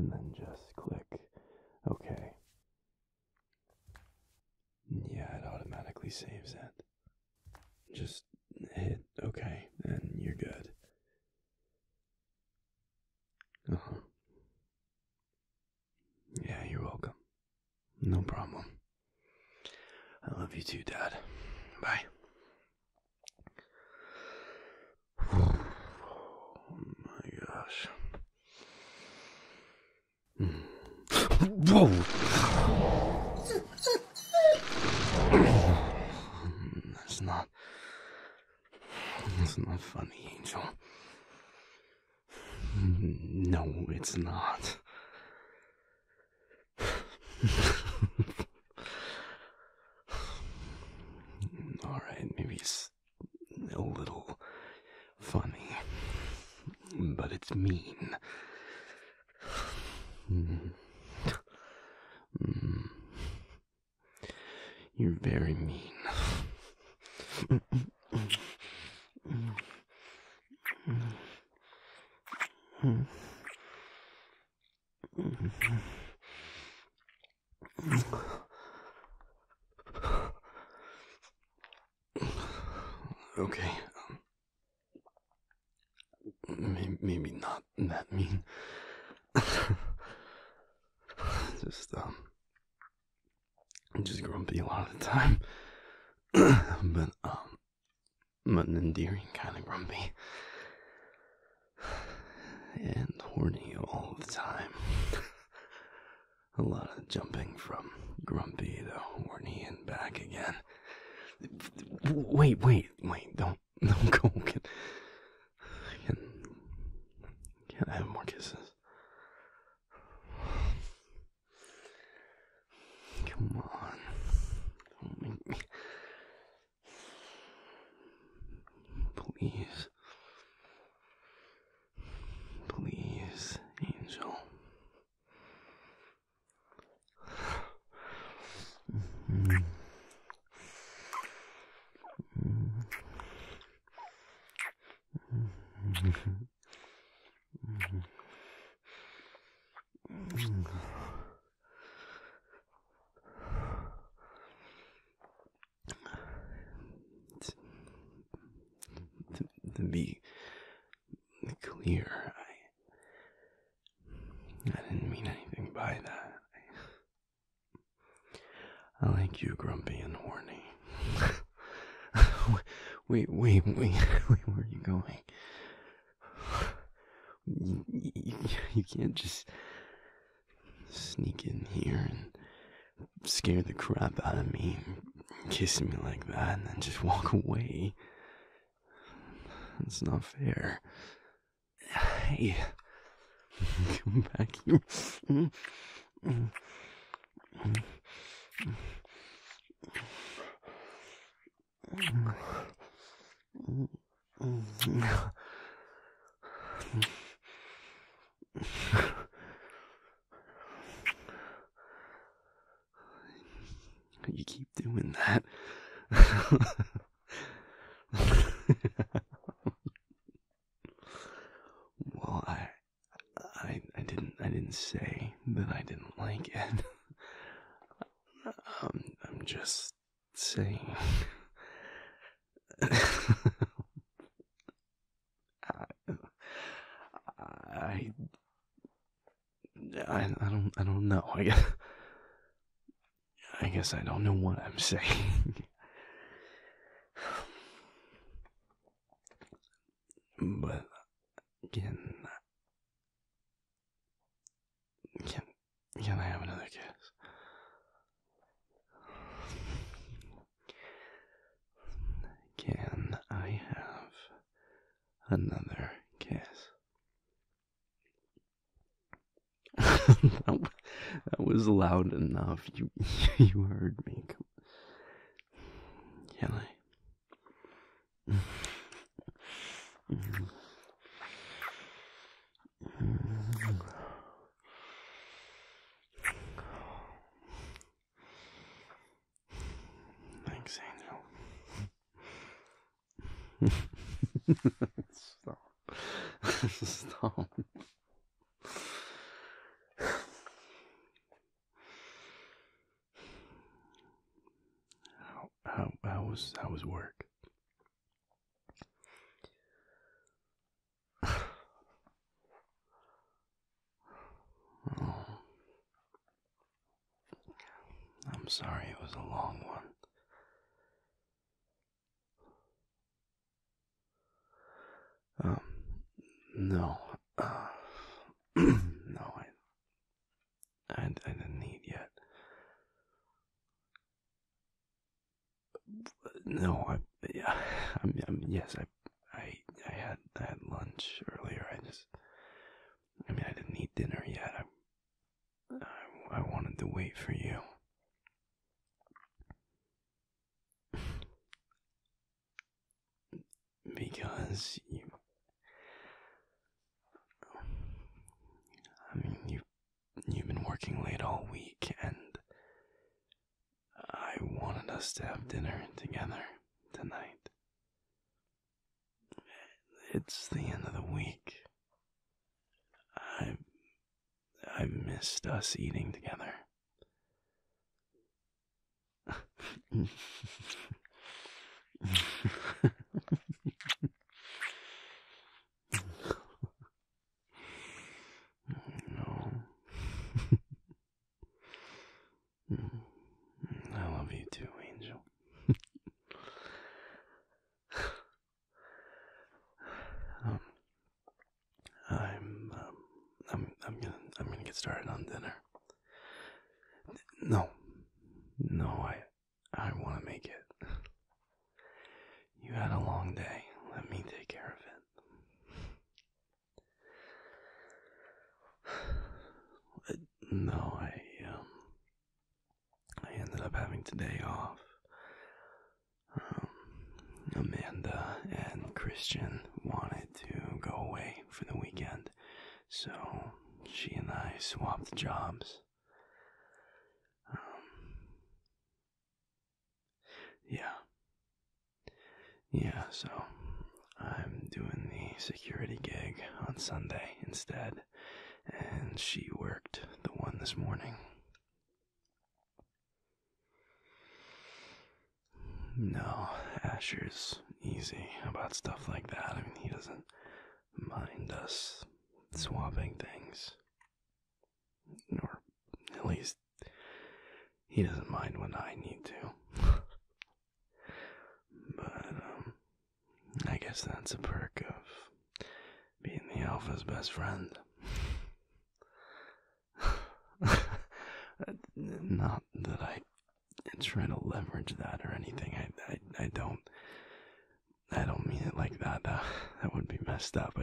and then just click OK. Yeah, it automatically saves it. Just hit OK and you're good. Yeah, you're welcome. No problem. I love you too, Dad. Bye. Oh my gosh. Whoa! That's not funny, Angel. No, it's not. Alright, maybe it's a little funny, but it's mean. You're very mean. Okay, maybe not that mean. I'm just grumpy a lot of the time, but an endearing kind of grumpy, and horny all the time. A lot of jumping from grumpy to horny and back again. Wait, don't go. Can I have more kisses? Come on. Don't make me. Please, Angel. To be clear, I didn't mean anything by that. I like you grumpy and horny. Wait, where are you going? You can't just sneak in here and scare the crap out of me and kiss me like that and then just walk away. That's not fair. Hey, come back here. You keep doing that. Well, I didn't say that I didn't like it. I'm just saying. I don't know. I guess I don't know what I'm saying. But can I have another kiss? Can I have another kiss? That was loud enough. You heard me. Can I? Thanks, Angel. Stop. Stop. How was work? Oh. I'm sorry it was a long one. No. No, I didn't eat yet. No, I had lunch earlier. I didn't eat dinner yet. I wanted to wait for you. Because you've been working late all week, and I wanted us to have dinner together tonight. It's the end of the week. I've missed us eating together. I'm gonna get started on dinner. No, I want to make it. You had a long day. Let me take care of it. No, I ended up having today off. Amanda and Christian wanted to go away for the weekend, so she and I swapped jobs. Yeah, so I'm doing the security gig on Sunday instead, and she worked the one this morning. No, Asher's easy about stuff like that. I mean, he doesn't mind us swapping things. Or at least he doesn't mind when I need to. But I guess that's a perk of being the alpha's best friend. Not that I try to leverage that or anything. I don't mean it like that. That would be messed up.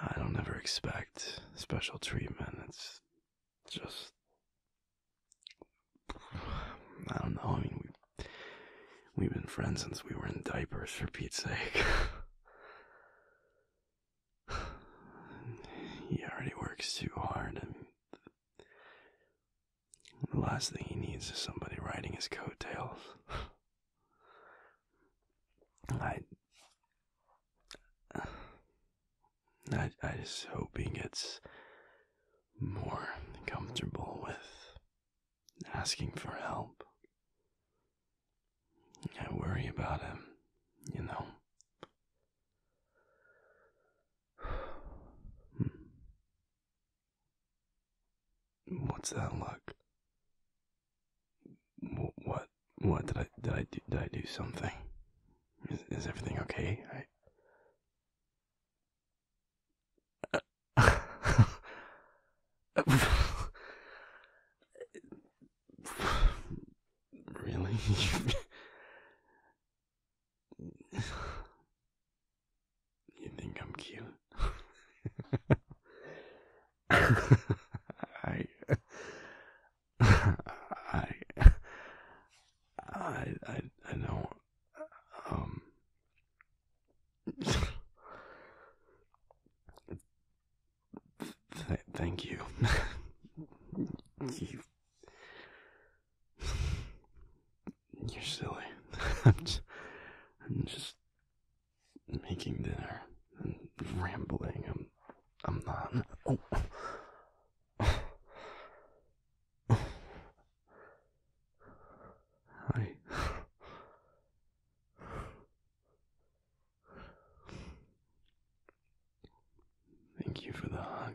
I don't ever expect special treatment. It's just, I don't know. I mean, we've been friends since we were in diapers, for Pete's sake. He already works too hard. I mean, the last thing he needs is somebody riding his coattails. I just hope he gets more comfortable with asking for help. I worry about him, you know. What's that look? What did I do? Did I do something? Is everything okay? Really? You think I'm cute? I don't. Thank you. You're silly. I'm just making dinner and rambling. I'm not. Oh. Hi. you for the hug.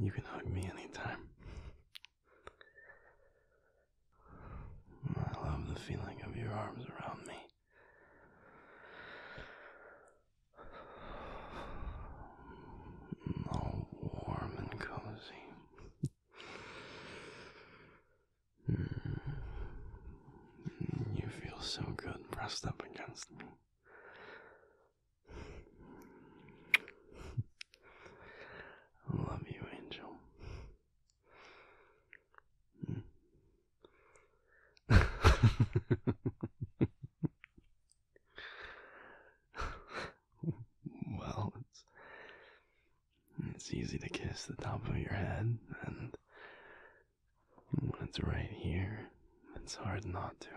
You can hug me anytime. I love the feeling of your arms around me. All warm and cozy. You feel so good pressed up against me. Well, it's easy to kiss the top of your head, and when it's right here, it's hard not to.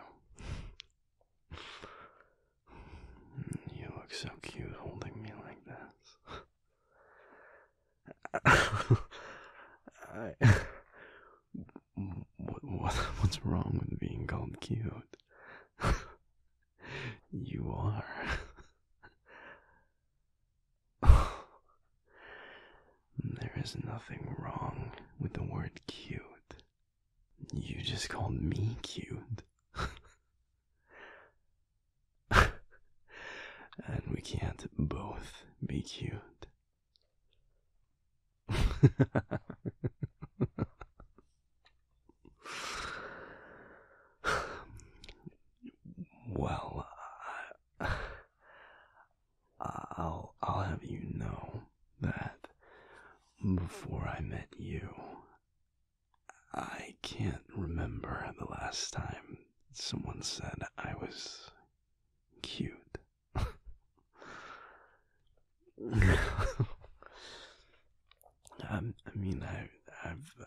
You look so cute holding me like this. What's wrong with being called cute? You are. There is nothing wrong with the word cute. You just called me cute. And we can't both be cute. Well, I'll have you know that before I met you, I can't remember the last time someone said I was cute.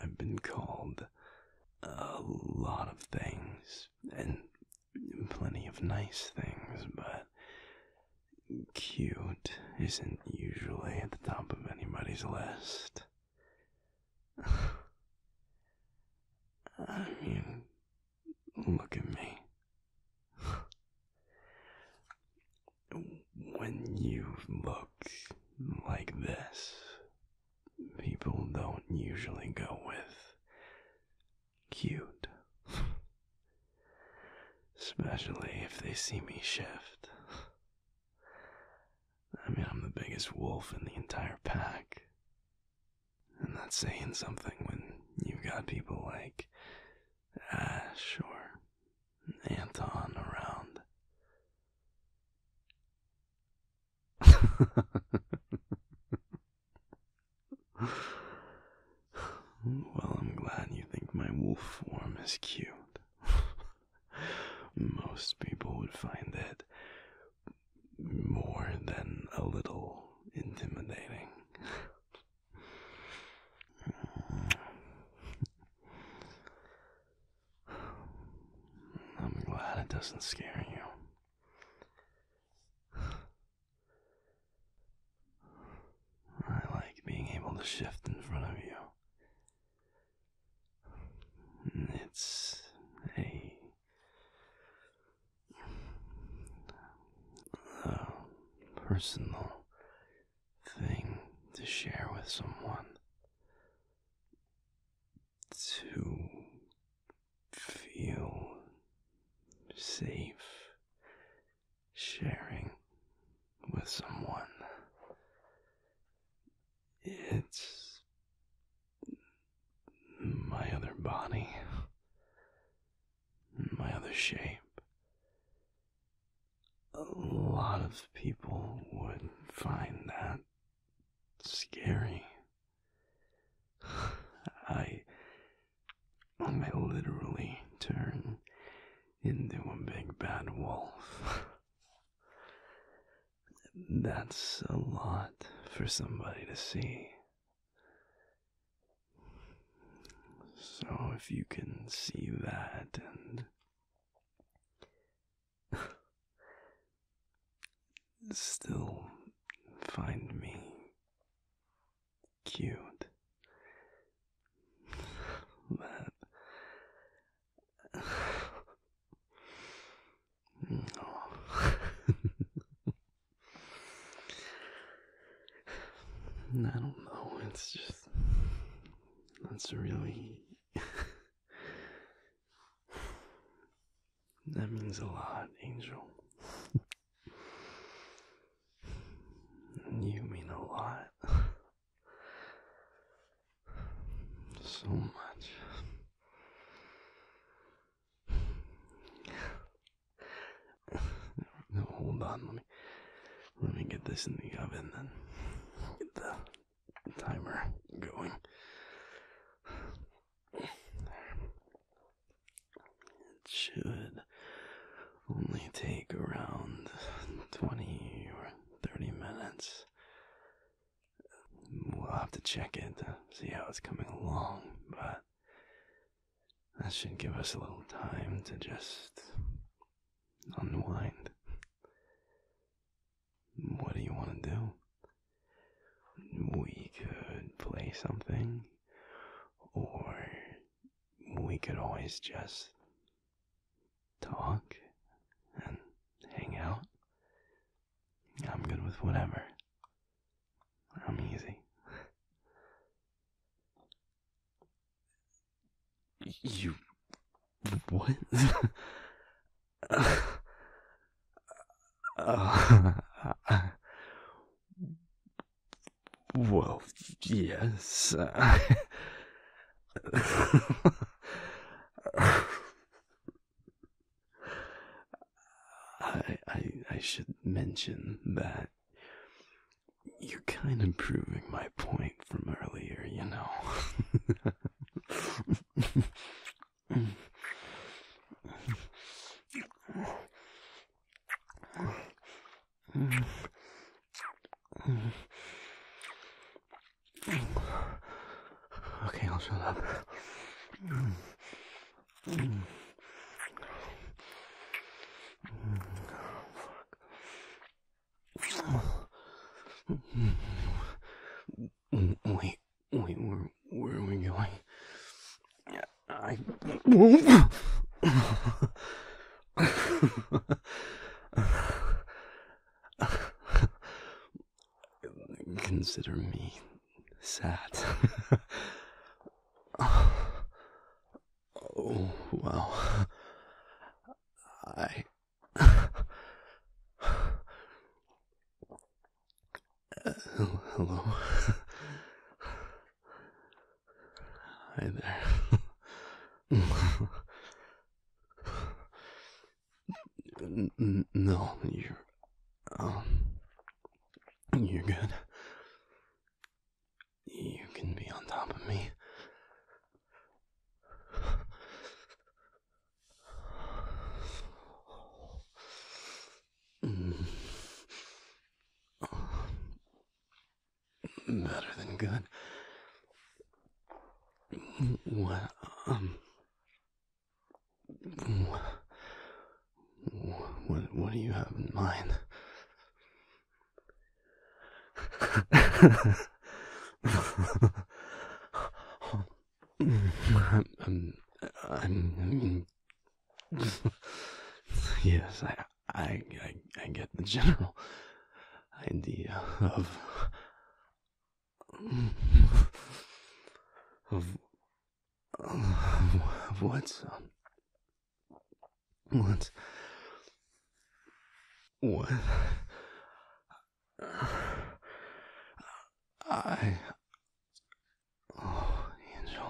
I've been called a lot of things, and plenty of nice things, but cute isn't usually at the top of anybody's list. I mean, look at me. When you look like this, people don't usually go with cute. Especially if they see me shift. I mean, I'm the biggest wolf in the entire pack. And that's saying something when you've got people like Ash or Anton around. Well, I'm glad you think my wolf form is cute. Most people would find it more than a little intimidating. I'm glad it doesn't scare you. I like being able to shift in front of you. It's personal thing to share with someone, to feel safe sharing with someone. It's my other body, my other shape. A lot of people would find that scary. I literally turn into a big bad wolf. That's a lot for somebody to see. So if you can see that and still find me cute, that... No. it's just, that's really, that means a lot, Angel. You mean a lot. So much. No, hold on, let me get this in the oven, then get the timer going. It should only take around 20 or 30 minutes. We'll have to check it to see how it's coming along, but that should give us a little time to just unwind. What do you want to do? We could play something, or we could always just talk and hang out. I'm good with whatever. I'm easy. You... what? Well, yes. I should mention that you're kind of proving my point from earlier, you know. Okay, I'll shut up. Wait, where are we going? I won't. Consider me sad. Oh, wow. Hello. Hi there. No, you're good. You can be on top of me. Better than good. What? What do you have in mind? Yes, I get the general idea of what I, oh, Angel,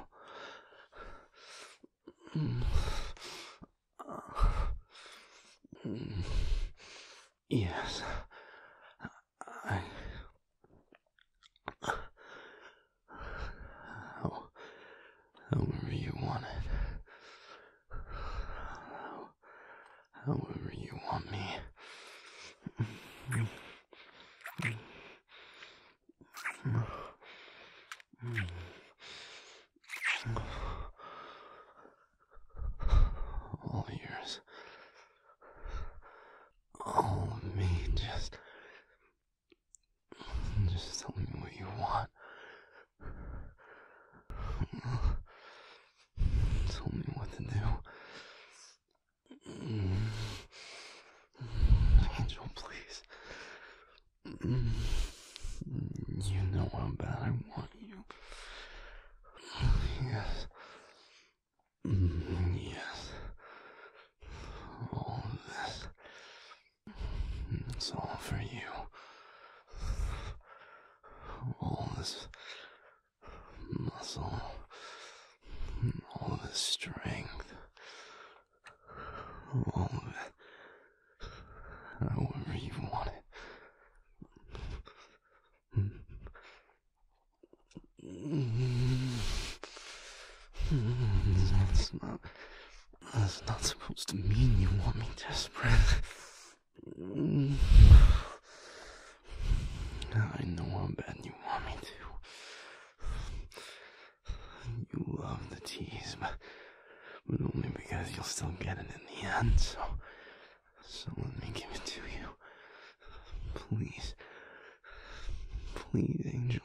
yes, however you want it, however you want me. All yours. All of me. Just tell me what you want. Tell me what to do. Angel, please. You know how bad I want you. It's all for you. All this muscle, all this strength, all of it, however you want it. That's not supposed to mean you want me desperate. I know how bad you want me to. You love the tease, but only because you'll still get it in the end, so let me give it to you. Please. Please, Angel.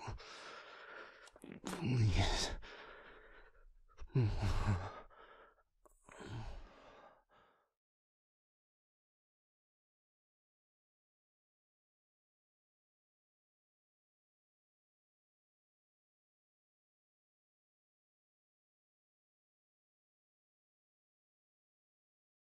Please.